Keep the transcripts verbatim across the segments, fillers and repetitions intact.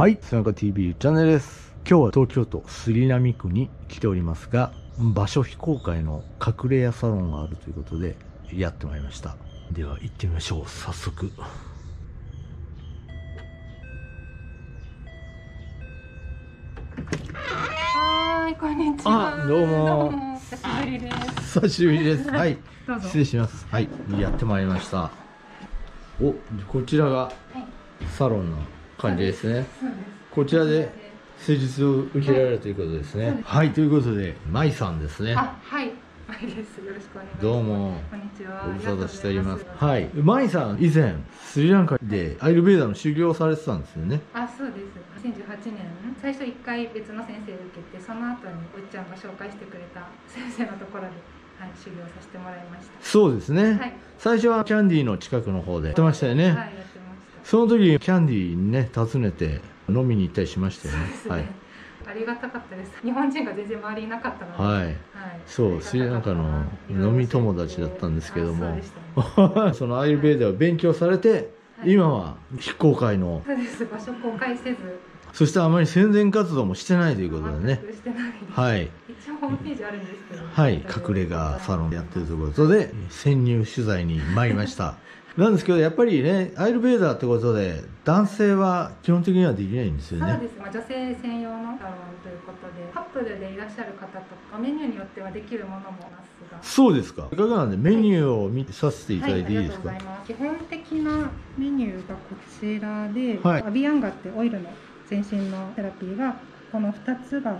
はい、背中 ティーブイ チャンネルです。今日は東京都杉並区に来ておりますが、場所非公開の隠れ家サロンがあるということでやってまいりました。では行ってみましょう、早速。はい、こんにちは。あ、どうも。久しぶりです。久しぶりです。はい、失礼します。はい、やってまいりました。お、こちらがサロンの感じですね。こちらで施術を受けられるということですね。はい、ということで、まいさんですね。あ、はい、まいです。よろしくお願いします。どうも。こんにちは。ご無沙汰しております。はい、まいさん、以前スリランカでアイルベーダの修行をされてたんですよね。あ、そうです。にせんじゅうはちねん、最初一回別の先生を受けて、その後におっちゃんが紹介してくれた先生のところで。はい、修行させてもらいました。そうですね。はい、最初はキャンディーの近くの方でやってましたよね。はい、やってました。その時キャンディーにね、訪ねて飲みに行ったりしましたよね。はい。ありがたかったです。日本人が全然周りいなかったので。はい。はい、そう、スリランカの飲み友達だったんですけども。そのアイルベーダを勉強されて、はい、今は非公開の。そうです。場所公開せず。そしてあまり宣伝活動もしてないということでね。してない。はい。一応ホームページあるんですけど。はい、隠れ家サロンでやってるということで潜入取材に参りました。なんですけどやっぱりね、アイルベーダーってことで男性は基本的にはできないんですよね。そうです。まあ女性専用のサロンということで、カップルでいらっしゃる方とかメニューによってはできるものもますが。そうですか。いかがなんでメニューを見てさせていただいていいですか。はいはい、ありがとうございます。基本的なメニューがこちらで、はい、アビアンガってオイルの全身のセラピーがこのふたつが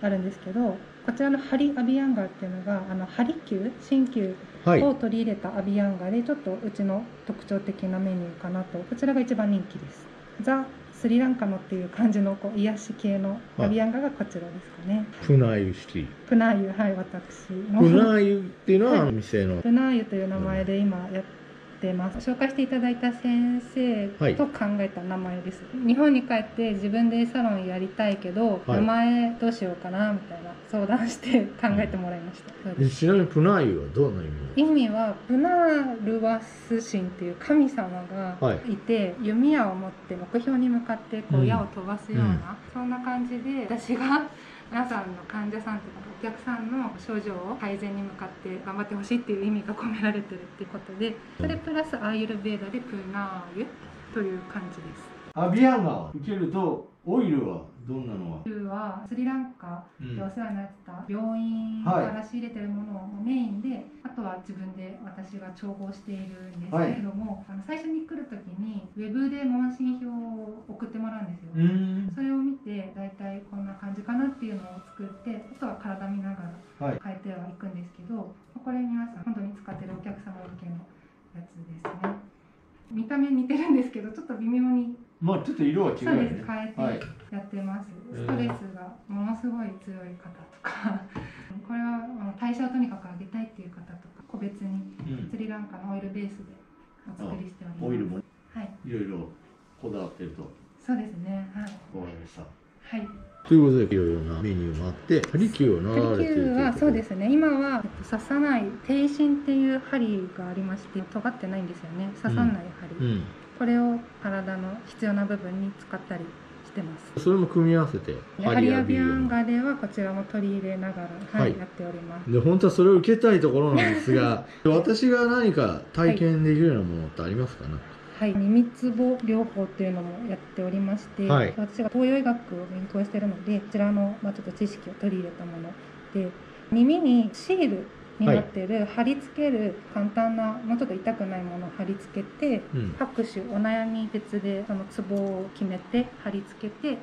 あるんですけど、こちらのハリアビアンガーっていうのがあのハリ球、鍼灸を取り入れたアビアンガーでちょっとうちの特徴的なメニューかなと、こちらが一番人気です。ザ・スリランカのっていう感じのこう癒し系のアビアンガーがこちらですかね。プナーユ式。プナーユ、はい、私の。プナーユっていうのはあの店の、はい。プナーユという名前で今やって。紹介していただいた先生と考えた名前です、はい、日本に帰って自分でサロンやりたいけど、はい、名前どうしようかなみたいな相談して考えてもらいました。ちなみにプナーユはどんな意味？意味はプナールワス神っていう神様がいて、はい、弓矢を持って目標に向かってこう矢を飛ばすような、うんうん、そんな感じで私が皆さんの患者さんとかお客さんの症状を改善に向かって頑張ってほしいっていう意味が込められてるってことで、それプラスアイルベーダでプナーユという感じです。アビアンガを受けるとオイルはどんなのは？オイルはスリランカでお世話になってた病院から仕入れてるものをメインで、あとは自分で私が調合しているんですけれども、あの最初に来る時にウェブで問診票を送ってもらうんですよ。それを見て大体こんな感じかなっていうのを作って、あとは体見ながら変えてはいくんですけど、これ皆さん本当に使ってるお客様向けのやつですね。見た目似てるんですけどちょっと微妙に。まあちょっと色は違うよね。そうです。変えてやってます。ストレスがものすごい強い方とか、これは代謝をとにかく上げたいっていう方とか、個別にスリランカのオイルベースでお作りしております。オイルもはい。いろいろこだわってると。そうですね。はい。わかりました。はい。ということでいろいろなメニューもあって、針灸を習われているということで。針灸はそうですね。今は刺さない定針っていう針がありまして、尖ってないんですよね。刺さない針。うんうんこれを体の必要な部分に使ったりしてます。それも組み合わせて。ハリアビアンガではこちらも取り入れながら、はい、やっております。で、本当はそれを受けたいところなんですが、私が何か体験できるようなものってありますかね。はい、耳つぼ療法っていうのもやっておりまして、はい、私が東洋医学を勉強しているので、こちらのまあちょっと知識を取り入れたもので、耳にシール。になってる、はい、貼り付ける簡単なもうちょっと痛くないものを貼り付けて、うん、各種お悩み別でそのツボを決めて貼り付けて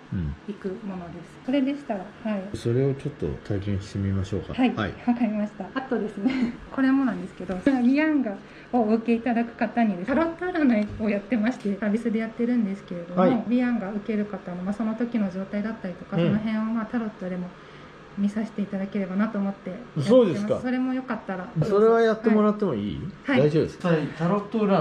いくものです。うん、それでしたら、はい、それをちょっと体験してみましょうか。はい、わ、はい、かりました。あとですねこれもなんですけど、アビアンガをお受けいただく方にタロット占いをやってまして、サービスでやってるんですけれども、はい、アビアンガ受ける方の、まあ、その時の状態だったりとか、うん、その辺をまあタロットでも見させていただければなと思ってやってます。そうですか。それもよかったら。それはやってもらってもいい？はい、大丈夫です。タロット占い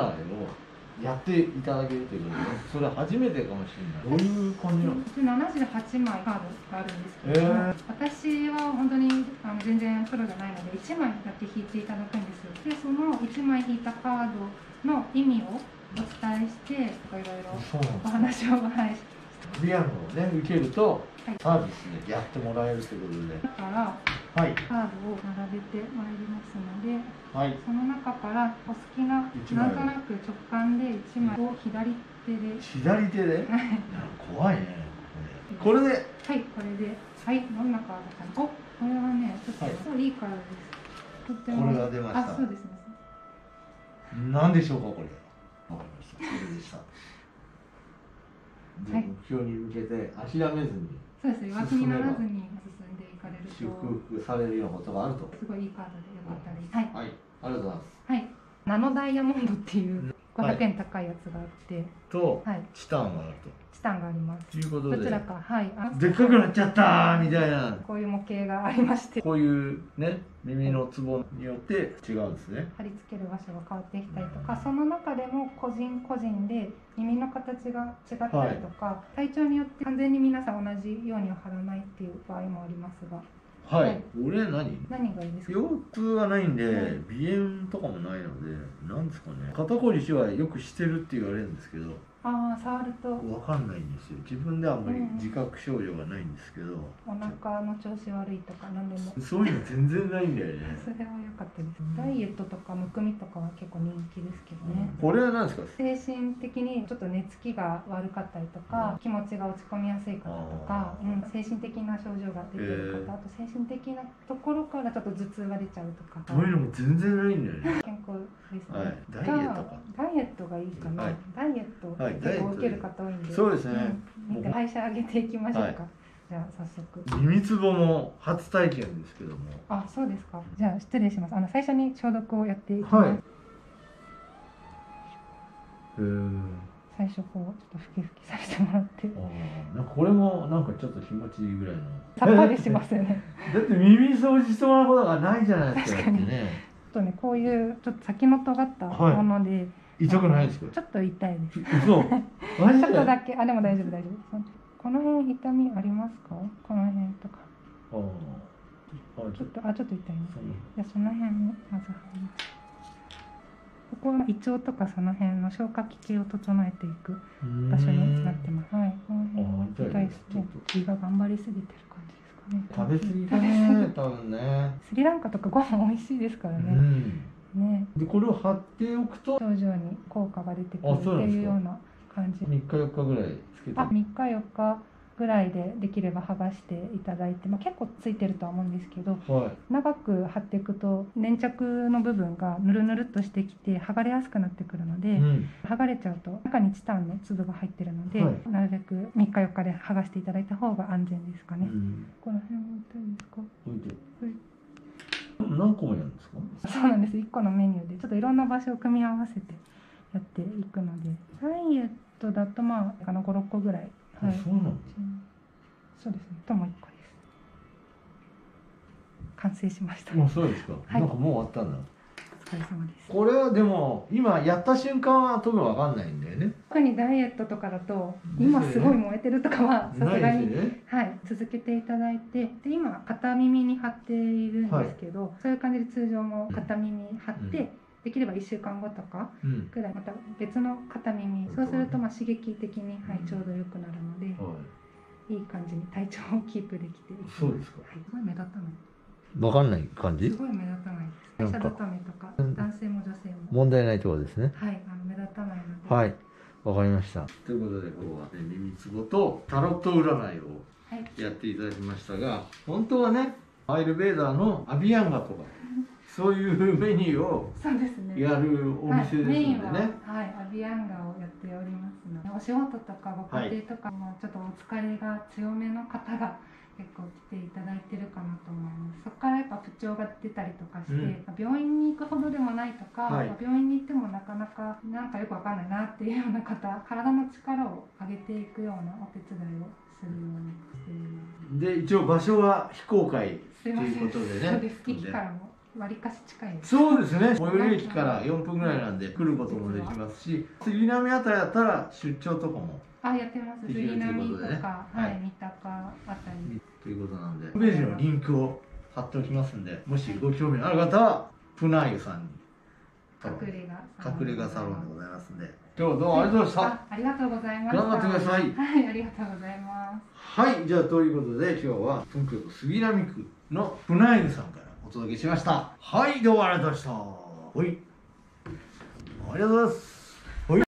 をやっていただけるということで、それは初めてかもしれない。どういう感じなの？ななじゅうはちまいカードがあるんですけど、えー、私は本当にあの全然プロじゃないのでいちまいだけ引いていただくんですよ。で、そのいちまい引いたカードの意味をお伝えして、いろいろお話を、はい。リアルをね受けるとサービスでやってもらえるということで、だからカードを並べてまいりますので、はい、その中からお好きななんとなく直感でいちまいを左手で左手で怖いねこれで、はいこれで、はいどんなカードかな、おこれはねちょっといいカードです、とってもこれが出ました、あそうですね、何でしょうかこれ、わかりました、これでした。目標に向けて諦めずに、そうですね、弱気にならずに進んでいかれると祝福されるようなことがあると、すごいいいカードでよかったです。はい、はい、ありがとうございます。はい、ナノダイヤモンドっていうごひゃくえん高いやつがあってと、チタンがあると、チタンがありますということで、どちらか、はい、でっかくなっちゃったみたいな、こういう模型がありまして、こういうね耳のツボによって違うんですね、貼り付ける場所が変わってきたりとか、その中でも個人個人で耳の形が違ったりとか、体調によって完全に皆さん同じようには貼らないっていう場合もありますが、はい、俺何？何がいいですか？腰痛はないんで、鼻炎とかもないので、なんですかね。肩こりしはよくしてるって言われるんですけど、ああ、触るとわかんないんですよ。自分ではあんまり自覚症状がないんですけど、お腹の調子悪いとかなんでも、そういうの全然ないんだよね。それは良かったです。ダイエットとかむくみとかは結構人気ですけどね。これはなんですか？精神的にちょっと寝つきが悪かったりとか、気持ちが落ち込みやすい方とか、うん、精神的な症状が出てる方、あと精神的なところからちょっと頭痛が出ちゃうとか、そういうのも全然ないんだよね。健康ですね。ダイエットか。ダイエットがいいかな。ダイエット。結構受ける方多いんで、そうですね。代謝上げていきましょうか。じゃあ早速。耳つぼの初体験ですけども。あ、そうですか。じゃあ失礼します。あの最初に消毒をやっていきます。最初こうちょっとふきふきさせてもらって。なんかこれもなんかちょっと気持ちいいぐらいの。さっぱりしますよね。だって耳掃除してもらうことがないじゃないですか。確かにね。ちょっとねこういうちょっと先の尖ったもので。痛くないですか？ちょっと痛いです。そう。ちょっとだけ、あ、でも大丈夫大丈夫。この辺痛みありますか？この辺とか。ああ。ちょっと、あ、ちょっと痛いですね。じゃあその辺をまず貼ります。ここは胃腸とかその辺の消化器系を整えていく場所になってます。はい。この辺は痛いですね。胃が頑張りすぎてる感じですかね。食べ過ぎだね。多分ね。スリランカとかご飯美味しいですからね。うん。ね、でこれを貼っておくと徐々に効果が出てくるっていうような感じ。みっかよっかぐらいつけて、あ、みっかよっかぐらいでできれば剥がしていただいて、まあ、結構ついてるとは思うんですけど、はい、長く貼っていくと粘着の部分がぬるぬるっとしてきて剥がれやすくなってくるので、うん、剥がれちゃうと中にチタンの粒が入ってるので、はい、なるべくみっかよっかで剥がしていただいた方が安全ですかね。うん、この辺置いたいですか？置いて、はい、何個もやるんですか？そうなんです。いっこのメニューでちょっといろんな場所を組み合わせてやっていくので、ダイエットだとまああのご、ろっこぐらい。はい。そうなんですね。そうですね。ともういっこです。完成しました。もうそうですか。はい、なんかもう終わったんだ。お疲れ様です。これはでも今やった瞬間は多分わかんないんだよね。特にダイエットとかだと今すごい燃えてるとかはさすがに、ね、はい続けていただいて、で今片耳に貼っているんですけど、はい、そういう感じで通常も片耳貼って、うん、できればいっしゅうかんごとかくらいまた別の片耳、うん、そうするとまあ刺激的に、はい、ちょうど良くなるので、はい、いい感じに体調をキープできています。そうですか。はい、すごい目立たない、わかんない感じ。すごい目立たないです。会社勤めとか男性も女性も問題ないってことですね。はい、あの目立たないので。はい、わかりました。ということで今日はね耳つぼとタロット占いをやっていただきましたが、はい、本当はねアイルベーダーのアビアンガとかそういうメニューをやるお店ですのでね。メインは、はい、アビアンガをやっておりますので、お仕事とかご家庭とかもちょっとお疲れが強めの方が。結構来ていただいてるかなと思います。そこからやっぱ不調が出たりとかして、うん、病院に行くほどでもないとか、はい、病院に行ってもなかなかなんかよくわかんないなっていうような方、体の力を上げていくようなお手伝いをするようにしています。で、一応場所は非公開ということでね。そうです。駅からも割かし近いです。そうですね。最寄り駅からよんぷんぐらいなんで来ることもできますし、杉並あたりだったら出張とかも。あ、やってます。杉並とか、はい、三鷹あたり。ということなんで、ホームページのリンクを貼っておきますんで、もしご興味のある方は、プナーユさんに、隠れ家サロンでございますんで、今日どうもありがとうございました。ありがとうございました。頑張ってください。はい、ありがとうございます。はい、じゃあということで今日は東京都杉並区のフナイムさんからお届けしました。はい、どうもありがとうございました。はい、ありがとうございます。